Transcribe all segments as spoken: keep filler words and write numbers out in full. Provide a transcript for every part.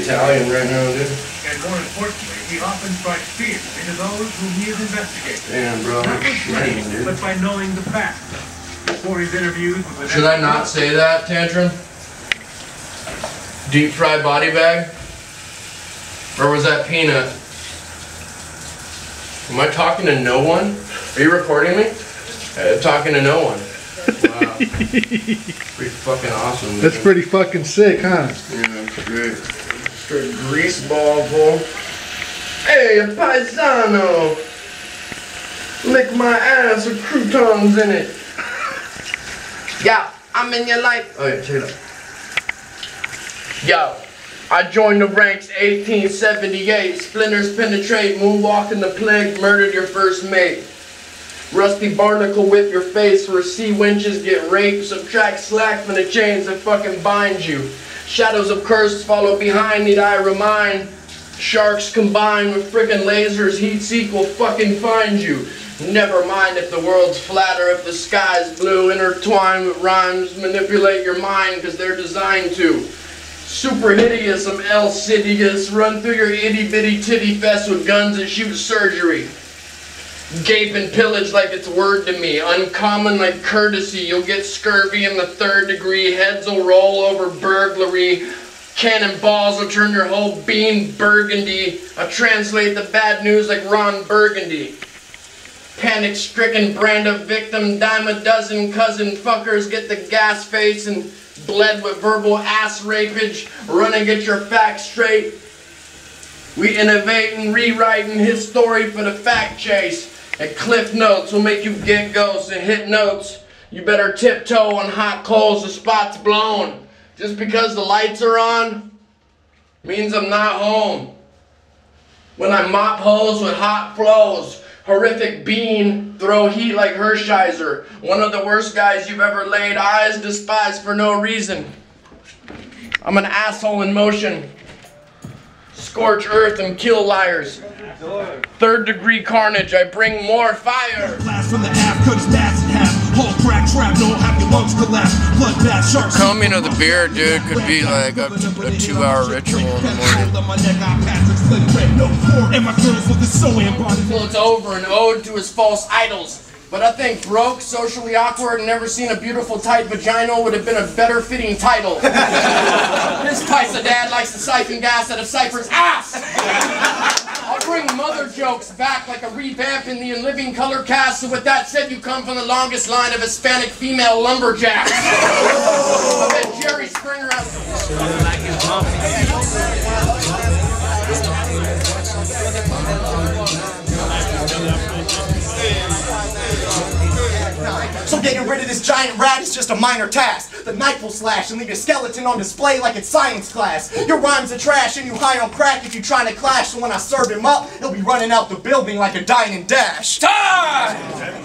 Italian right now, dude. And more importantly, he often strikes fear into those whom he is investigating. Damn, bro. Not with blame, dude, but by knowing the facts. Before his interviews with the Should I not say that, Tantrum? Deep fried body bag? Or was that peanut? Am I talking to no one? Are you recording me? I'm talking to no one. Wow. Pretty fucking awesome. Dude. That's pretty fucking sick, huh? Yeah, that's great. Straight grease ball full. Hey, paisano! Lick my ass with croutons in it. Yeah, I'm in your life. Oh yeah, check it out. Yo, I joined the ranks eighteen seventy-eight. Splinters penetrate, moonwalking the plague, murdered your first mate. Rusty barnacle whip your face where sea winches get raped. Subtract slack from the chains that fucking bind you. Shadows of curse follow behind, need I remind. Sharks combined with frickin' lasers, heat seek will fucking find you. Never mind if the world's flat or if the sky's blue. Intertwine with rhymes, manipulate your mind cause they're designed to. Super hideous, I'm L-sidious. Run through your itty bitty titty fest with guns and shoot surgery. Gape and pillage like it's word to me. Uncommon like courtesy. You'll get scurvy in the third degree. Heads will roll over burglary. Cannonballs will turn your whole bean burgundy. I translate the bad news like Ron Burgundy. Panic-stricken brand of victim. Dime a dozen cousin fuckers. Get the gas face and bled with verbal ass rapage. Run and get your facts straight. We innovate and rewriting his story for the fact chase. And cliff notes will make you get ghosts and hit notes. You better tiptoe on hot coals, the spot's blown. Just because the lights are on means I'm not home. When I mop holes with hot flows, horrific bean, throw heat like Hershiser. One of the worst guys you've ever laid eyes, despise for no reason. I'm an asshole in motion. Scorch earth and kill liars. Third degree carnage, I bring more fire. Blast from the half, cuts bats in half. Whole crack trap, don't have your lungs collapse. Bloodbath, sharks. Coming of the beer, dude, could be like a, a two hour ritual in the morning. Well, it's over, an ode to his false idols. But I think broke, socially awkward, and never seen a beautiful tight vaginal would have been a better fitting title. This Tyson dad likes to siphon gas out of Cypher's ass! I'll bring mother jokes back like a revamp in the In Living Color cast, so with that said, you come from the longest line of Hispanic female lumberjacks. I bet Jerry Springer out So getting rid of this giant rat is just a minor task. The knife will slash and leave your skeleton on display like it's science class. Your rhymes are trash and you high on crack if you trying to clash. So when I serve him up, he'll be running out the building like a dine and dash. Time!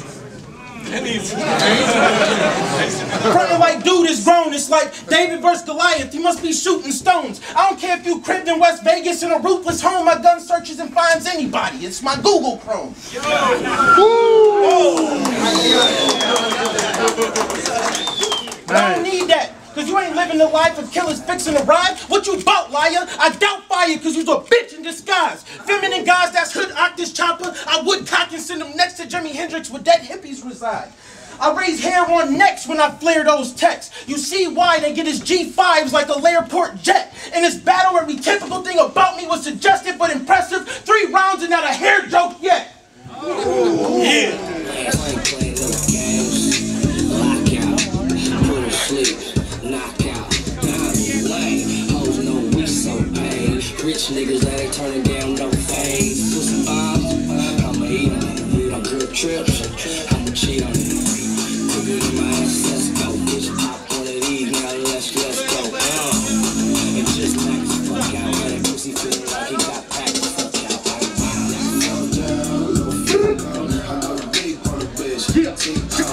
Crying like dude is grown, it's like David versus Goliath, you must be shooting stones. I don't care if you cribbed in West Vegas in a roofless home, my gun searches and finds anybody. It's my Google Chrome. Yo. Oh. I don't need that, cause you ain't living the life of killers fixing to ride. What you bout, liar? I doubt fire, cause you's a bitch in disguise. Feminine guys that's hood octus chopper, I would cock and send them next to Jimi Hendrix where dead hippies reside. I raise hair on necks when I flare those texts. You see why they get his G fives like a Lairport jet. In this battle, every typical thing about me was suggested but impressive. Three rounds and not a hair joke yet. Oh. Yeah. Rich niggas that ain't turning down no things. Put some bombs, I'ma eat them. We don't grip trips, I'ma cheat on them. Quicker than my ass, let's go. Bitch, pop one of these, now let's, let's go. Uh, and just knock the fuck out. Let that pussy feel like he got packed the fuck out. I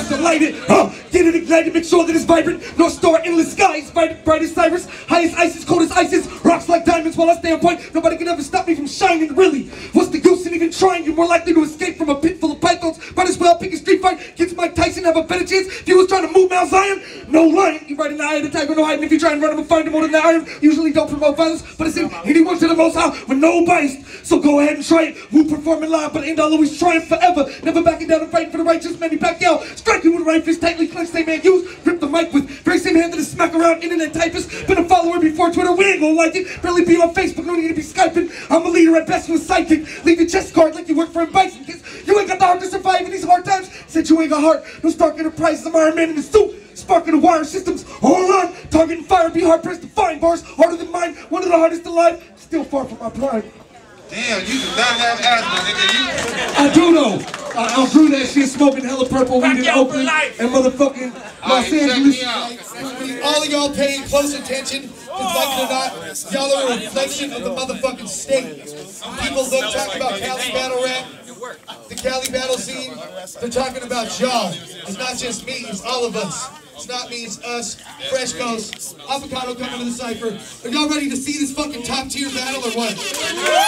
have to light it, huh? Get it ignited, make sure that it's vibrant. North Star, endless skies, bright, bright as Cyrus. Highest ISIS, coldest ISIS. Rocks like diamonds while I stay on point. Nobody can ever stop me from shining, really. What's the goose in even trying? You're more likely to escape from a pit full of pythons. Might as well pick a street fight. Gets my Mike Tyson have a better chance if he was trying to move Mount Zion. No lion, you ride in the eye of the tiger, no hiding. If you try and run him and find him under the iron, usually don't promote violence, but it's in anyone to the most high with no bias. So go ahead and try it. We'll perform in live, but end all always trying forever. Never backing down and fighting for the righteous. Manny Pacquiao, strike you with the right fist, tightly clenched, same hand used. Rip the mic with very same hand that is smack around internet typist. Been a follower before Twitter, we ain't gonna like it. Barely be on Facebook, no need to be Skyping. I'm a leader at best with sidekick. Leave your chest card like you work for a bison. You ain't got the heart to survive in these hard times. Said you ain't got heart. No Stark Enterprises. I'm Iron Man in the suit. Sparking the wire systems. Hold on. Targeting fire. Be hard pressed to find. Bars harder than mine. One of the hardest alive. Still far from my prime. Damn, you do not have asthma, nigga. I do know. I, I grew that shit smoking hella purple weed in Oakland and motherfucking Los Angeles. All of y'all paying close attention, because like it or not, y'all are a reflection of the motherfucking state. People love talking about Cali battle rap, the Cali battle scene. They're talking about y'all. It's not just me, it's all of us. It's not me, it's us. Fresh Ghost, Avocado coming to the Cypher. Are y'all ready to see this fucking top tier battle or what?